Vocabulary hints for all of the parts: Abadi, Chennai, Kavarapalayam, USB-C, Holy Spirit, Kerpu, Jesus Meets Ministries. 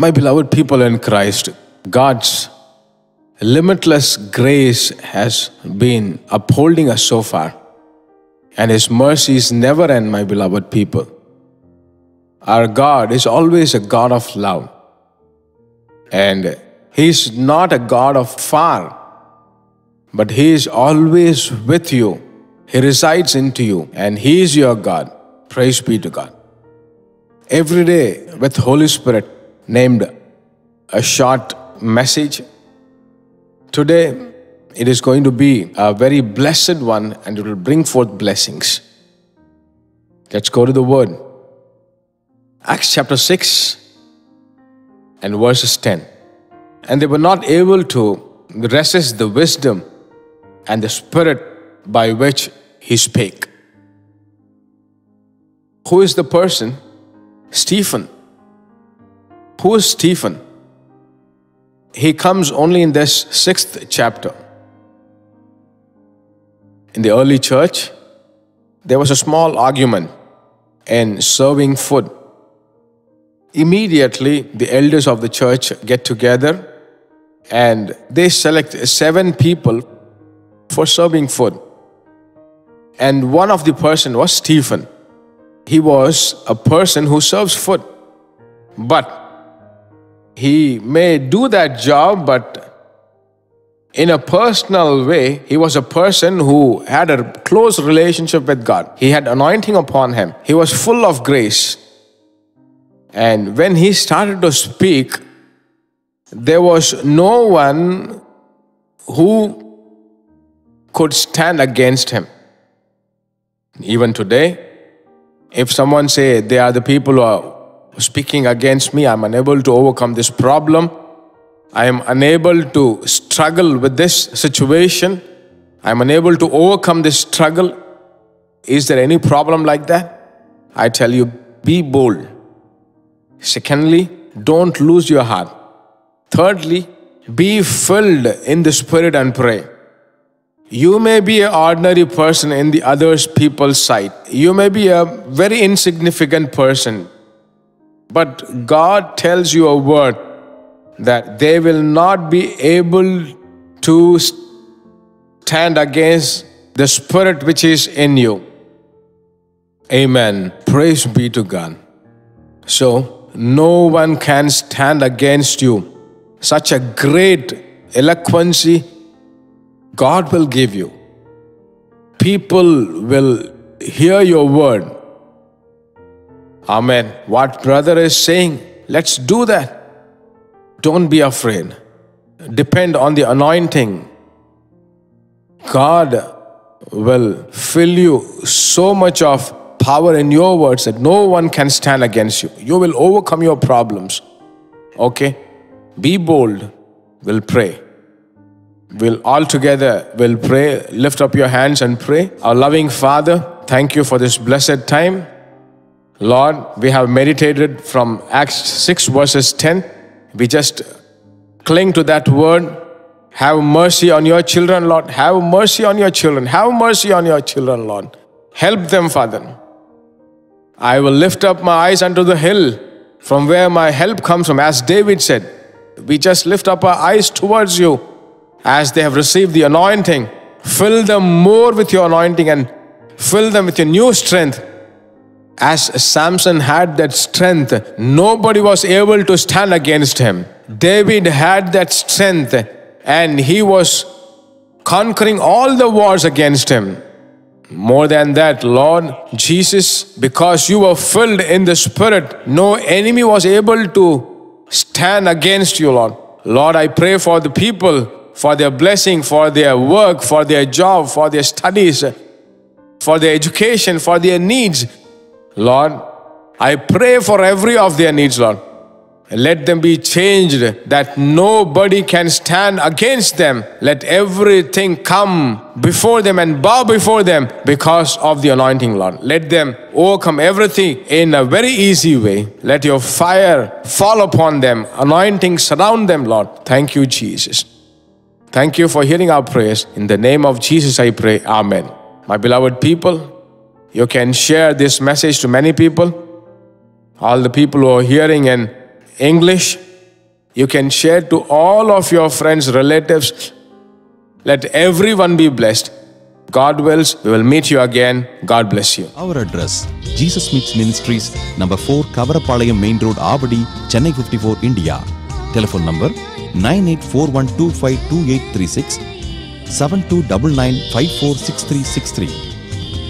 My beloved people in Christ, God's limitless grace has been upholding us so far, and His mercies never end, my beloved people. Our God is always a God of love, and He is not a God of far, but He is always with you. He resides into you, and He is your God. Praise be to God. Every day with Holy Spirit named a short message. Today it is going to be a very blessed one, and it will bring forth blessings. Let's go to the Word. Acts chapter 6 and verses 10. And they were not able to resist the wisdom and the Spirit by which He spake. Who is the person? Stephen. Who is Stephen? He comes only in this 6th chapter. In the early church, there was a small argument in serving food. Immediately, the elders of the church get together and they select 7 people for serving food. And one of the person was Stephen. He was a person who serves food. But he may do that job, but in a personal way, he was a person who had a close relationship with God. He had anointing upon him. He was full of grace. And when he started to speak, there was no one who could stand against him. Even today, if someone says, they are the people who are speaking against me, I am unable to overcome this problem, I am unable to struggle with this situation, I am unable to overcome this struggle, is there any problem like that? I tell you, be bold. Secondly, don't lose your heart. Thirdly, be filled in the Spirit and pray. You may be an ordinary person in the other people's sight. You may be a very insignificant person. But God tells you a word that they will not be able to stand against the Spirit which is in you. Amen. Praise be to God. So, no one can stand against you. Such a great eloquency God will give you. People will hear your word. Amen. What brother is saying, let's do that. Don't be afraid. Depend on the anointing. God will fill you so much of power in your words that no one can stand against you. You will overcome your problems. Okay? Be bold. We'll pray. We'll all together, we'll pray. Lift up your hands and pray. Our loving Father, thank you for this blessed time. Lord, we have meditated from Acts 6 verses 10. We just cling to that word. Have mercy on your children, Lord. Have mercy on your children. Have mercy on your children, Lord. Help them, Father. I will lift up my eyes unto the hill from where my help comes from. As David said, we just lift up our eyes towards you. As they have received the anointing, fill them more with your anointing and fill them with your new strength. As Samson had that strength, nobody was able to stand against him. David had that strength and he was conquering all the wars against him. More than that, Lord Jesus, because you were filled in the Spirit, no enemy was able to stand against you, Lord. Lord, I pray for the people, for their blessing, for their work, for their job, for their studies, for their education, for their needs. Lord, I pray for every of their needs, Lord. Let them be changed, that nobody can stand against them. Let everything come before them and bow before them because of the anointing, Lord. Let them overcome everything in a very easy way. Let your fire fall upon them, anointing surround them, Lord. Thank you, Jesus. Thank you for hearing our prayers. In the name of Jesus, I pray. Amen. My beloved people, you can share this message to many people. All the people who are hearing in English, You can share to all of your friends, relatives. Let everyone be blessed. God wills, we will meet you again. God bless you. Our address, Jesus Meets Ministries, number 4, Kavarapalayam Main Road, Abadi, Chennai 54, India. Telephone number 9841252836, 7299546363.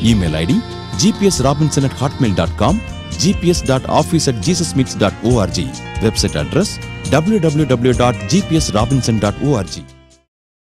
Email ID gpsrobinson@hotmail.com, gps.office@jesusmeets.org. Website address www.gpsrobinson.org.